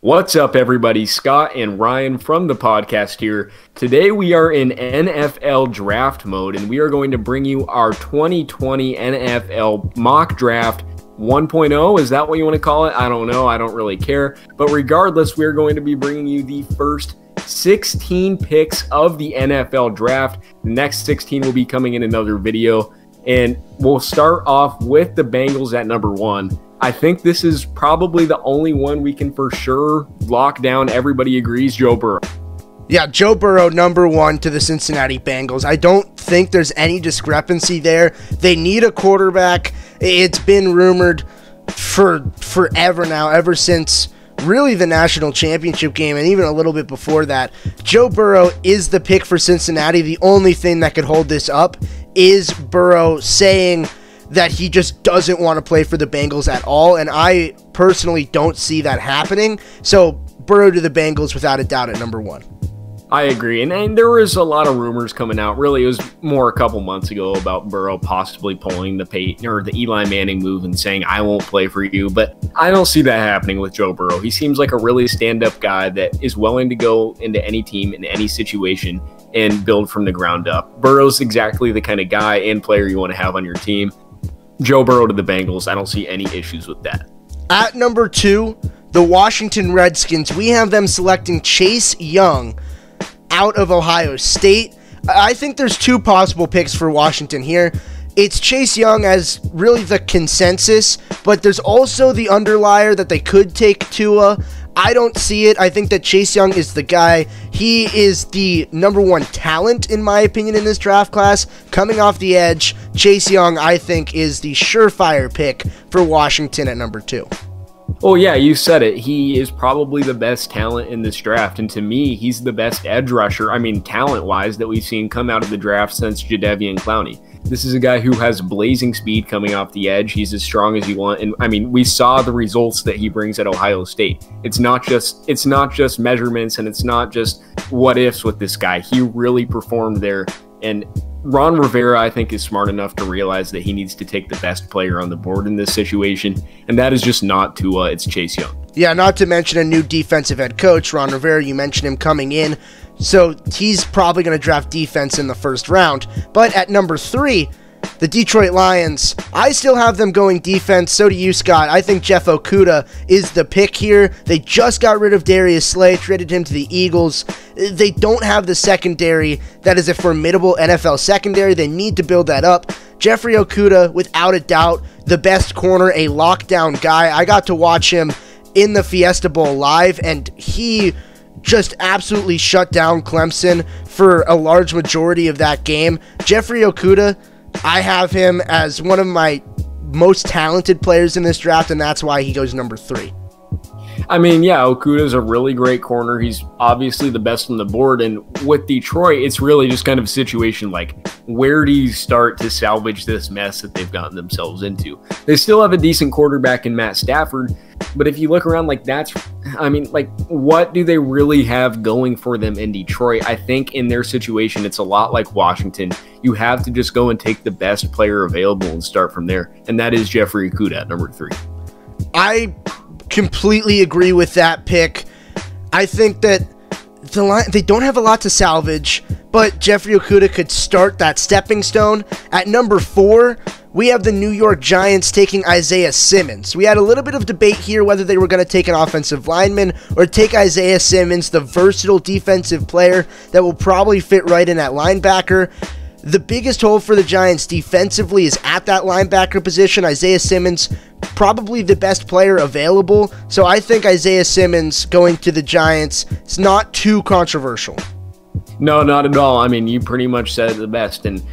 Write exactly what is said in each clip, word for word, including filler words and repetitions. What's up, everybody? Scott and Ryan from the podcast here. Today we are in N F L draft mode, and we are going to bring you our twenty twenty N F L mock draft one point oh. Is that what you want to call it? I don't know. I don't really care. But regardless, we're going to be bringing you the first sixteen picks of the N F L draft. The next sixteen will be coming in another video, and we'll start off with the Bengals at number one. I think this is probably the only one we can for sure lock down. Everybody agrees, Joe Burrow. Yeah, Joe Burrow, number one to the Cincinnati Bengals. I don't think there's any discrepancy there. They need a quarterback. It's been rumored for forever now, ever since really the national championship game and even a little bit before that. Joe Burrow is the pick for Cincinnati. The only thing that could hold this up is Burrow saying that he just doesn't want to play for the Bengals at all, and I personally don't see that happening. So Burrow to the Bengals without a doubt at number one. I agree, and, and there was a lot of rumors coming out. Really, it was more a couple months ago about Burrow possibly pulling the Peyton or the Eli Manning move and saying, I won't play for you, but I don't see that happening with Joe Burrow. He seems like a really stand-up guy that is willing to go into any team in any situation and build from the ground up. Burrow's exactly the kind of guy and player you want to have on your team. Joe Burrow to the Bengals. I don't see any issues with that. At number two, the Washington Redskins. We have them selecting Chase Young out of Ohio State. I think there's two possible picks for Washington here. It's Chase Young as really the consensus, but there's also the underlier that they could take Tua. I don't see it. I think that Chase Young is the guy. He is the number one talent, in my opinion, in this draft class. Coming off the edge, Chase Young, I think, is the surefire pick for Washington at number two. Oh, yeah, you said it. He is probably the best talent in this draft, and to me, he's the best edge rusher, I mean, talent-wise, that we've seen come out of the draft since Jadeveon Clowney. This is a guy who has blazing speed coming off the edge. He's as strong as you want, and, I mean, we saw the results that he brings at Ohio State. It's not just, it's not just measurements, and it's not just what-ifs with this guy. He really performed there, and Ron Rivera, I think, is smart enough to realize that he needs to take the best player on the board in this situation, and that is just not Tua, it's Chase Young. Yeah, not to mention a new defensive head coach, Ron Rivera. You mentioned him coming in, so he's probably going to draft defense in the first round. But at number three, the Detroit Lions. I still have them going defense. So do you, Scott. I think Jeff Okudah is the pick here. They just got rid of Darius Slay, traded him to the Eagles. They don't have the secondary that is a formidable N F L secondary. They need to build that up. Jeffrey Okudah, without a doubt, the best corner, a lockdown guy. I got to watch him in the Fiesta Bowl live, and he just absolutely shut down Clemson for a large majority of that game. Jeffrey Okudah, I have him as one of my most talented players in this draft, and that's why he goes number three. I mean, yeah, Okudah's a really great corner. He's obviously the best on the board, and with Detroit, it's really just kind of a situation like, where do you start to salvage this mess that they've gotten themselves into? They still have a decent quarterback in Matt Stafford, but if you look around, like, that's, I mean, like, what do they really have going for them in Detroit? I think in their situation, it's a lot like Washington. You have to just go and take the best player available and start from there, and that is Jeffrey Okudah at number three. I completely agree with that pick. I think that the Lions, they don't have a lot to salvage, but Jeffrey Okudah could start that stepping stone. At number four, we have the New York Giants taking Isaiah Simmons. We had a little bit of debate here whether they were going to take an offensive lineman or take Isaiah Simmons, the versatile defensive player that will probably fit right in at linebacker. The biggest hole for the Giants defensively is at that linebacker position. Isaiah Simmons, probably the best player available. So I think Isaiah Simmons going to the Giants is not too controversial. No, not at all. I mean, you pretty much said it the best. And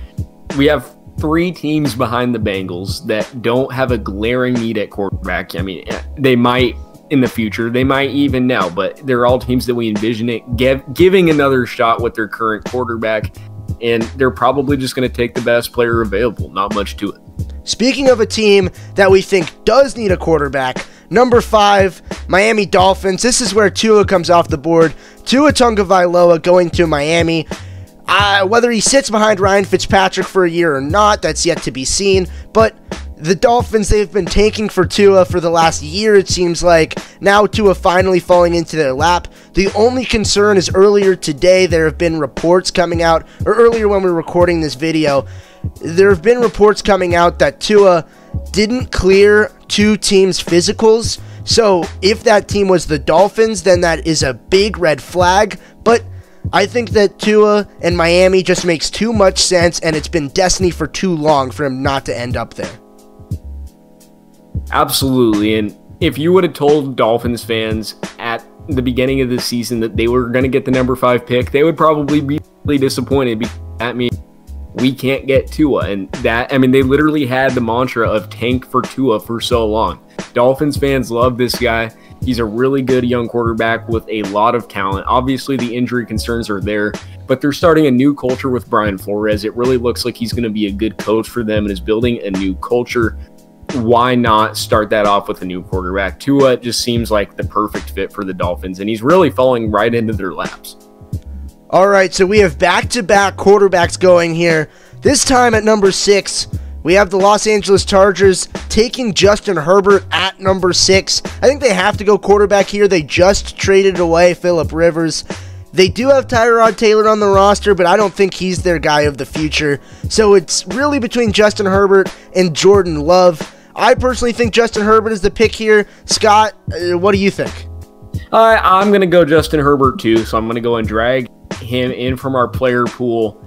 we have three teams behind the Bengals that don't have a glaring need at quarterback. I mean, they might in the future. They might even now. But they're all teams that we envision it give, giving another shot with their current quarterback. And they're probably just going to take the best player available. Not much to it. Speaking of a team that we think does need a quarterback, number five, Miami Dolphins. This is where Tua comes off the board. Tua Tagovailoa going to Miami. Uh, whether he sits behind Ryan Fitzpatrick for a year or not, that's yet to be seen. But the Dolphins, they've been tanking for Tua for the last year, it seems like. Now Tua finally falling into their lap. The only concern is earlier today there have been reports coming out, or earlier when we were recording this video, there have been reports coming out that Tua didn't clear two teams' physicals. So if that team was the Dolphins, then that is a big red flag. But I think that Tua and Miami just makes too much sense, and it's been destiny for too long for him not to end up there. Absolutely, and if you would have told Dolphins fans at the beginning of the season that they were going to get the number five pick, they would probably be really disappointed because that means we can't get Tua. And that, I mean, they literally had the mantra of tank for Tua for so long. Dolphins fans love this guy. He's a really good young quarterback with a lot of talent. Obviously, the injury concerns are there, but they're starting a new culture with Brian Flores. It really looks like he's going to be a good coach for them and is building a new culture. Why not start that off with a new quarterback? Tua just seems like the perfect fit for the Dolphins, and he's really falling right into their laps. All right, so we have back-to-back quarterbacks going here. This time at number six, we have the Los Angeles Chargers taking Justin Herbert at number six. I think they have to go quarterback here. They just traded away Philip Rivers. They do have Tyrod Taylor on the roster, but I don't think he's their guy of the future. So it's really between Justin Herbert and Jordan Love. I personally think Justin Herbert is the pick here. Scott, uh, what do you think? Uh, I'm going to go Justin Herbert too, so I'm going to go and drag him in from our player pool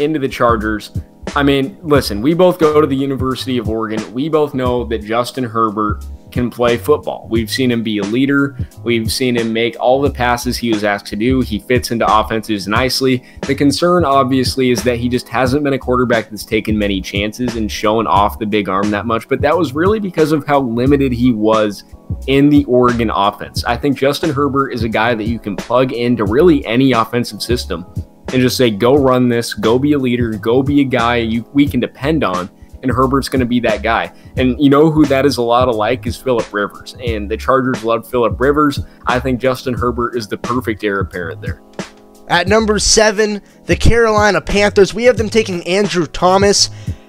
into the Chargers. I mean, listen, we both go to the University of Oregon. We both know that Justin Herbert can play football. We've seen him be a leader. We've seen him make all the passes he was asked to do. He fits into offenses nicely. The concern, obviously, is that he just hasn't been a quarterback that's taken many chances and shown off the big arm that much, but that was really because of how limited he was in the Oregon offense. I think Justin Herbert is a guy that you can plug into really any offensive system and just say, go run this, go be a leader, go be a guy you, we can depend on. And Herbert's going to be that guy. And you know who that is a lot alike is Philip Rivers. And the Chargers love Philip Rivers. I think Justin Herbert is the perfect heir apparent there. At number seven, the Carolina Panthers. We have them taking Andrew Thomas.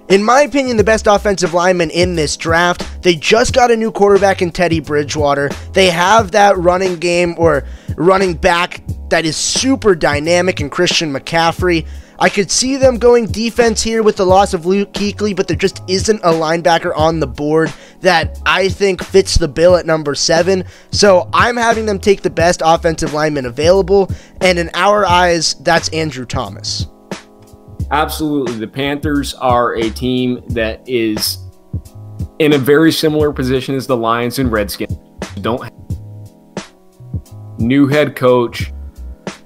In my opinion, the best offensive lineman in this draft. They just got a new quarterback in Teddy Bridgewater. They have that running game or running back that is super dynamic in Christian McCaffrey. I could see them going defense here with the loss of Luke Kuechly, but there just isn't a linebacker on the board that I think fits the bill at number seven. So I'm having them take the best offensive lineman available, and in our eyes, that's Andrew Thomas. Absolutely. The Panthers are a team that is in a very similar position as the Lions and Redskins. Don't have new head coach,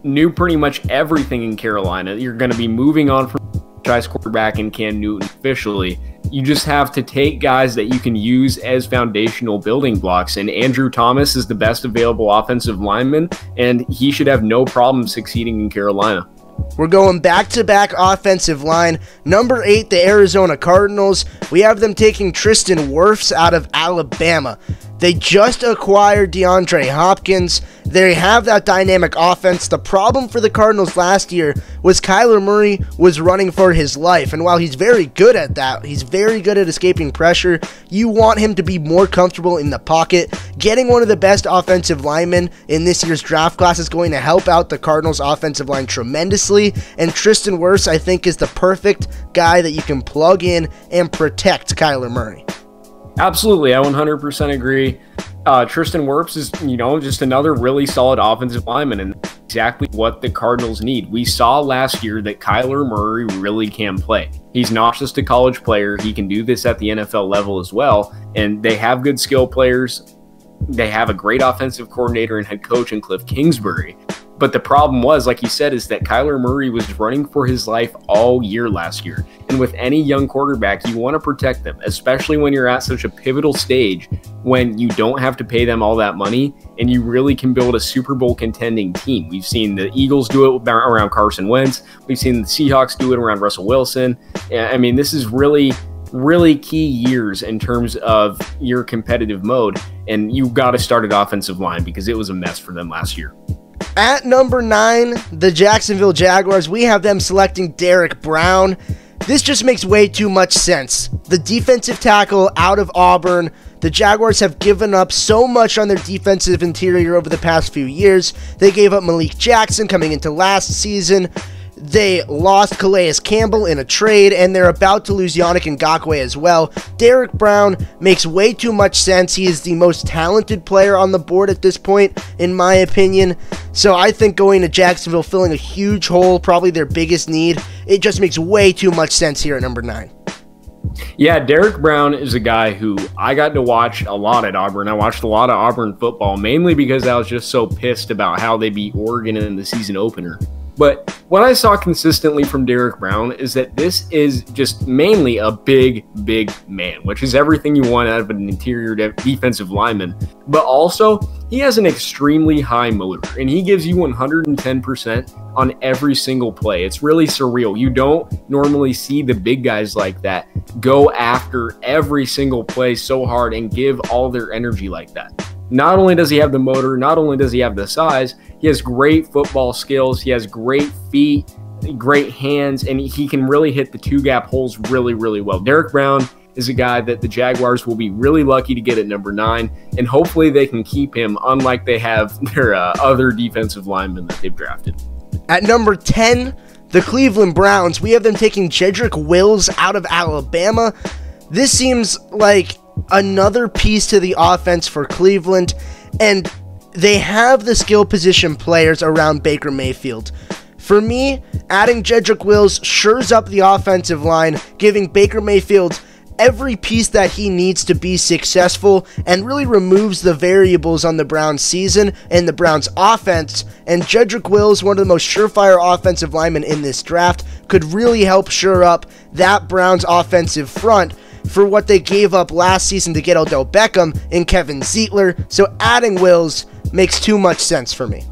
knew pretty much everything in Carolina. You're going to be moving on from franchise quarterback and Cam Newton officially. You just have to take guys that you can use as foundational building blocks, and Andrew Thomas is the best available offensive lineman, and he should have no problem succeeding in Carolina. We're going back-to-back offensive line. Number eight, the Arizona Cardinals. We have them taking Tristan Wirfs out of Alabama. They just acquired DeAndre Hopkins. They have that dynamic offense. The problem for the Cardinals last year was Kyler Murray was running for his life. And while he's very good at that, he's very good at escaping pressure, you want him to be more comfortable in the pocket. Getting one of the best offensive linemen in this year's draft class is going to help out the Cardinals offensive line tremendously. And Tristan Wirfs, I think, is the perfect guy that you can plug in and protect Kyler Murray. Absolutely, I one hundred percent agree. Uh, Tristan Wirfs is, you know, just another really solid offensive lineman, and that's exactly what the Cardinals need. We saw last year that Kyler Murray really can play. He's not just a college player. He can do this at the N F L level as well, and they have good skill players. They have a great offensive coordinator and head coach in Cliff Kingsbury. But the problem was, like you said, is that Kyler Murray was running for his life all year last year. And with any young quarterback, you want to protect them, especially when you're at such a pivotal stage when you don't have to pay them all that money and you really can build a Super Bowl contending team. We've seen the Eagles do it around Carson Wentz. We've seen the Seahawks do it around Russell Wilson. I mean, this is really, really key years in terms of your competitive mode. And you've got to start an offensive line because it was a mess for them last year. At number nine, the Jacksonville Jaguars. We have them selecting Derek Brown. This just makes way too much sense. The defensive tackle out of Auburn, the Jaguars have given up so much on their defensive interior over the past few years. They gave up Malik Jackson coming into last season. They lost Calais Campbell in a trade, and they're about to lose Yannick Ngakoue as well. Derrick Brown makes way too much sense. He is the most talented player on the board at this point, in my opinion. So I think going to Jacksonville, filling a huge hole, probably their biggest need, it just makes way too much sense here at number nine. Yeah, Derrick Brown is a guy who I got to watch a lot at Auburn. I watched a lot of Auburn football, mainly because I was just so pissed about how they beat Oregon in the season opener. But what I saw consistently from Derrick Brown is that this is just mainly a big, big man, which is everything you want out of an interior de- defensive lineman. But also, he has an extremely high motor, and he gives you one hundred ten percent on every single play. It's really surreal. You don't normally see the big guys like that go after every single play so hard and give all their energy like that. Not only does he have the motor, not only does he have the size, he has great football skills, he has great feet, great hands, and he can really hit the two-gap holes really, really well. Derrick Brown is a guy that the Jaguars will be really lucky to get at number nine, and hopefully they can keep him, unlike they have their uh, other defensive linemen that they've drafted. At number ten, the Cleveland Browns. We have them taking Jedrick Wills out of Alabama. This seems like another piece to the offense for Cleveland, and they have the skill position players around Baker Mayfield. For me, adding Jedrick Wills shores up the offensive line, giving Baker Mayfield every piece that he needs to be successful, and really removes the variables on the Browns' season and the Browns' offense. And Jedrick Wills, one of the most surefire offensive linemen in this draft, could really help shore up that Browns' offensive front for what they gave up last season to get Odell Beckham and Kevin Zeitler. So adding Wills makes too much sense for me.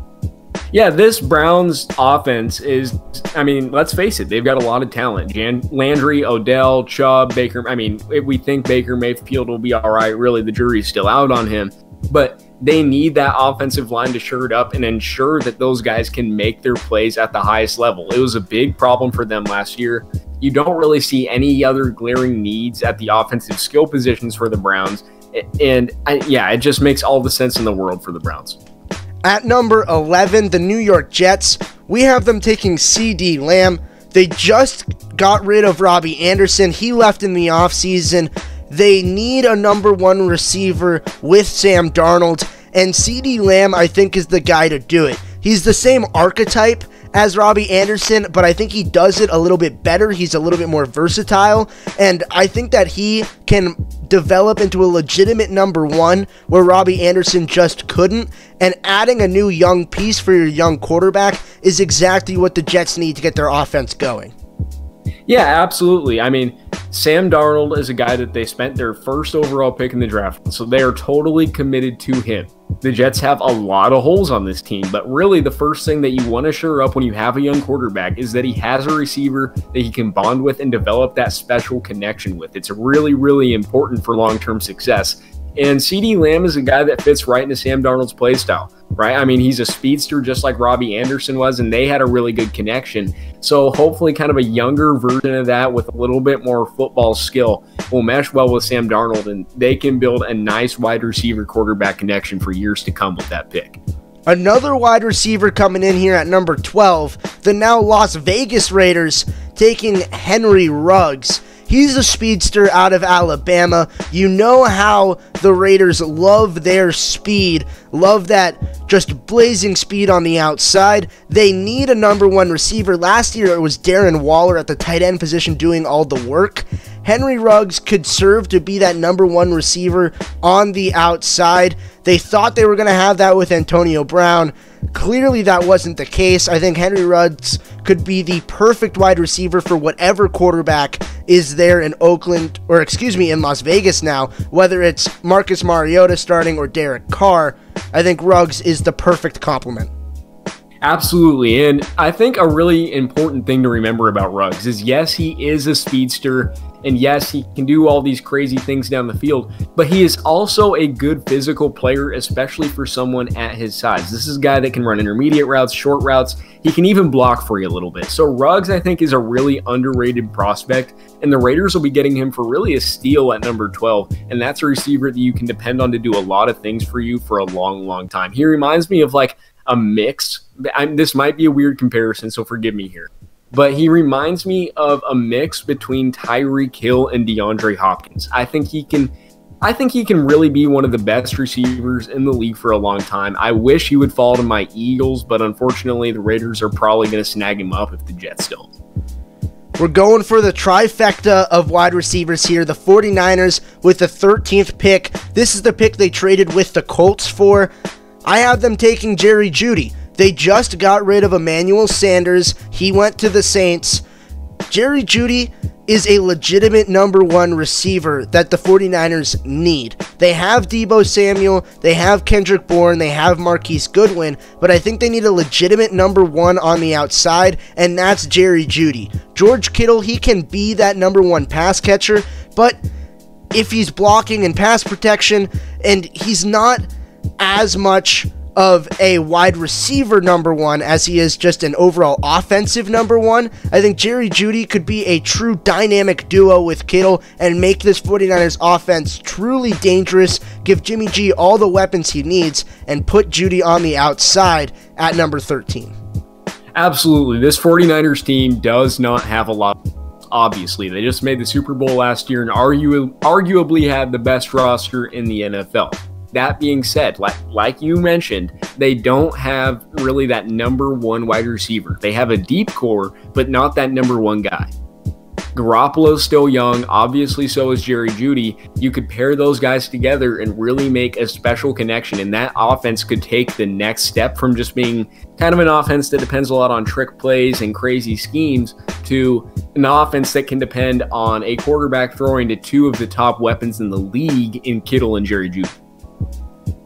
Yeah, this Browns offense is, I mean, let's face it, they've got a lot of talent. Jan- Landry, Odell, Chubb, Baker. I mean, if we think Baker Mayfield will be all right, really, the jury's still out on him. But they need that offensive line to shore it up and ensure that those guys can make their plays at the highest level. It was a big problem for them last year. You don't really see any other glaring needs at the offensive skill positions for the Browns. And I, yeah, it just makes all the sense in the world for the Browns. At number eleven, the New York Jets. We have them taking CeeDee Lamb. They just got rid of Robbie Anderson. He left in the offseason. They need a number one receiver with Sam Darnold. And CeeDee Lamb, I think, is the guy to do it. He's the same archetype as Robbie Anderson, but I think he does it a little bit better. He's a little bit more versatile, and I think that he can develop into a legitimate number one where Robbie Anderson just couldn't, and adding a new young piece for your young quarterback is exactly what the Jets need to get their offense going. Yeah, absolutely. I mean, Sam Darnold is a guy that they spent their first overall pick in the draft, so they are totally committed to him. The Jets have a lot of holes on this team, but really the first thing that you want to shore up when you have a young quarterback is that he has a receiver that he can bond with and develop that special connection with. It's really, really important for long-term success. And CeeDee Lamb is a guy that fits right into Sam Darnold's play style, right? I mean, he's a speedster just like Robbie Anderson was, and they had a really good connection. So hopefully kind of a younger version of that with a little bit more football skill will mesh well with Sam Darnold, and they can build a nice wide receiver quarterback connection for years to come with that pick. Another wide receiver coming in here at number twelve, the now Las Vegas Raiders taking Henry Ruggs. He's a speedster out of Alabama. You know how the Raiders love their speed, love that just blazing speed on the outside. They need a number one receiver. Last year, it was Darren Waller at the tight end position doing all the work. Henry Ruggs could serve to be that number one receiver on the outside. They thought they were going to have that with Antonio Brown. Clearly, that wasn't the case. I think Henry Ruggs could be the perfect wide receiver for whatever quarterback is there in Oakland, or excuse me, in Las Vegas now, whether it's Marcus Mariota starting or Derek Carr. I think Ruggs is the perfect complement. Absolutely, and I think a really important thing to remember about Ruggs is, yes, he is a speedster, And yes, he can do all these crazy things down the field, but he is also a good physical player, especially for someone at his size. This is a guy that can run intermediate routes, short routes. He can even block for you a little bit. So Ruggs, I think, is a really underrated prospect, and the Raiders will be getting him for really a steal at number twelve. And that's a receiver that you can depend on to do a lot of things for you for a long, long time. He reminds me of like a mix. I'm, this might be a weird comparison, so forgive me here. But he reminds me of a mix between Tyreek Hill and DeAndre Hopkins. I think he can I think he can really be one of the best receivers in the league for a long time. I wish he would fall to my Eagles, but unfortunately the Raiders are probably going to snag him up if the Jets don't. We're going for the trifecta of wide receivers here. The 49ers with the thirteenth pick. This is the pick they traded with the Colts for. I have them taking Jerry Jeudy. They just got rid of Emmanuel Sanders. He went to the Saints. Jerry Jeudy is a legitimate number one receiver that the 49ers need. They have Deebo Samuel. They have Kendrick Bourne. They have Marquise Goodwin. But I think they need a legitimate number one on the outside, and that's Jerry Jeudy. George Kittle, he can be that number one pass catcher, but if he's blocking and pass protection, and he's not as much of a wide receiver number one as he is just an overall offensive number one, I think Jerry Jeudy could be a true dynamic duo with Kittle and make this 49ers offense truly dangerous, give Jimmy G all the weapons he needs, and put Jeudy on the outside at number thirteen. Absolutely. This 49ers team does not have a lot. Obviously, they just made the Super Bowl last year and argu arguably had the best roster in the N F L. That being said, like, like you mentioned, they don't have really that number one wide receiver. They have a deep core, but not that number one guy. Garoppolo's still young. Obviously, so is Jerry Jeudy. You could pair those guys together and really make a special connection, and that offense could take the next step from just being kind of an offense that depends a lot on trick plays and crazy schemes to an offense that can depend on a quarterback throwing to two of the top weapons in the league in Kittle and Jerry Jeudy.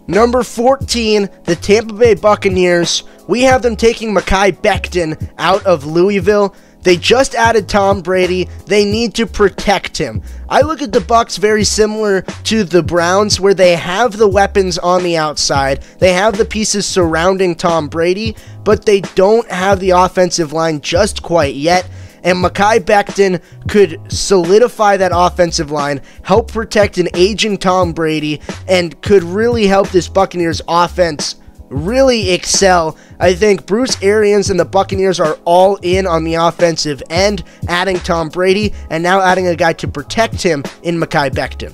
Number fourteen, the Tampa Bay Buccaneers. We have them taking Mekhi Becton out of Louisville. They just added Tom Brady. They need to protect him. I look at the Bucs very similar to the Browns, where they have the weapons on the outside. They have the pieces surrounding Tom Brady, but they don't have the offensive line just quite yet. And Mekhi Becton could solidify that offensive line, help protect an aging Tom Brady, and could really help this Buccaneers offense really excel. I think Bruce Arians and the Buccaneers are all in on the offensive end, adding Tom Brady, and now adding a guy to protect him in Mekhi Becton.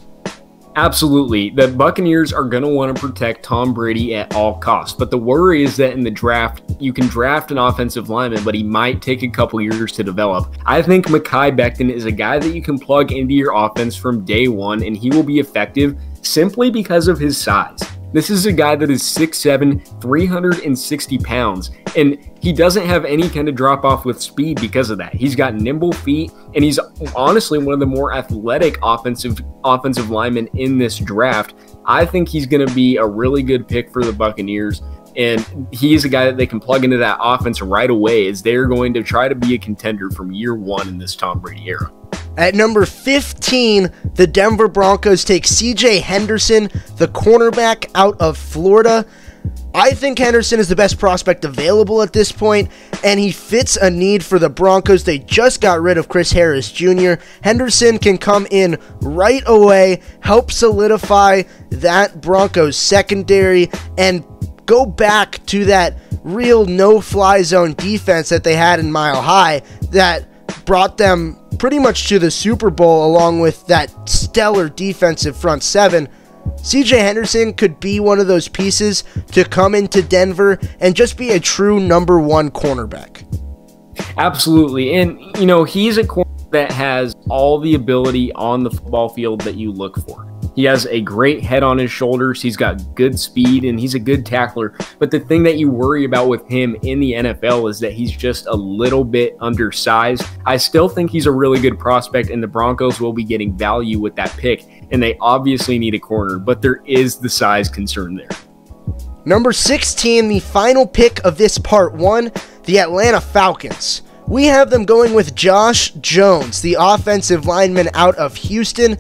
Absolutely. The Buccaneers are going to want to protect Tom Brady at all costs. But the worry is that in the draft, you can draft an offensive lineman, but he might take a couple years to develop. I think Mekhi Becton is a guy that you can plug into your offense from day one, and he will be effective simply because of his size. This is a guy that is six seven, three hundred sixty pounds, and he doesn't have any kind of drop-off with speed because of that. He's got nimble feet, and he's honestly one of the more athletic offensive offensive linemen in this draft. I think he's going to be a really good pick for the Buccaneers, and he's a guy that they can plug into that offense right away as they're going to try to be a contender from year one in this Tom Brady era. At number fifteen, the Denver Broncos take C J Henderson, the cornerback out of Florida. I think Henderson is the best prospect available at this point, and he fits a need for the Broncos. They just got rid of Chris Harris Junior Henderson can come in right away, help solidify that Broncos secondary, and go back to that real no-fly zone defense that they had in Mile High that brought them pretty much to the Super Bowl, along with that stellar defensive front seven. C J Henderson could be one of those pieces to come into Denver and just be a true number one cornerback. Absolutely. And, you know, he's a corner that has all the ability on the football field that you look for. He has a great head on his shoulders. He's got good speed, and he's a good tackler. But the thing that you worry about with him in the N F L is that he's just a little bit undersized. I still think he's a really good prospect, and the Broncos will be getting value with that pick, and they obviously need a corner, but there is the size concern there. Number sixteen, the final pick of this part one, the Atlanta Falcons. We have them going with Josh Jones, the offensive lineman out of Houston.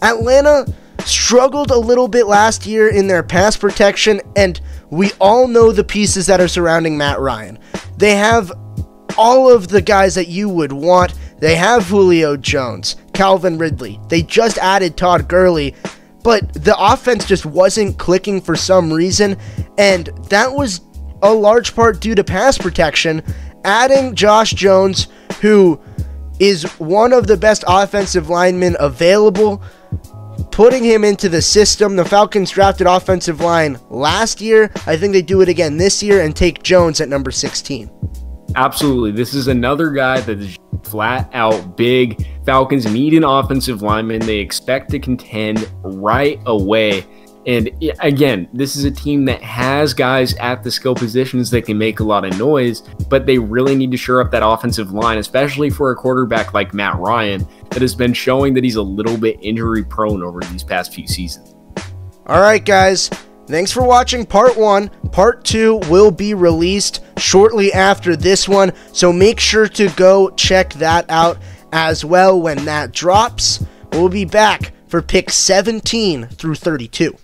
Atlanta struggled a little bit last year in their pass protection, and we all know the pieces that are surrounding Matt Ryan. They have all of the guys that you would want. They have Julio Jones, Calvin Ridley. They just added Todd Gurley, but the offense just wasn't clicking for some reason, and that was a large part due to pass protection. Adding Josh Jones, who is one of the best offensive linemen available, putting him into the system. The Falcons drafted offensive line last year. I think they do it again this year and take Jones at number sixteen. Absolutely. This is another guy that is flat out big. Falcons need an offensive lineman. They expect to contend right away. And again, this is a team that has guys at the skill positions that can make a lot of noise, but they really need to shore up that offensive line, especially for a quarterback like Matt Ryan that has been showing that he's a little bit injury prone over these past few seasons. All right, guys, thanks for watching part one. Part two will be released shortly after this one, so make sure to go check that out as well when that drops. We'll be back for picks seventeen through thirty-two.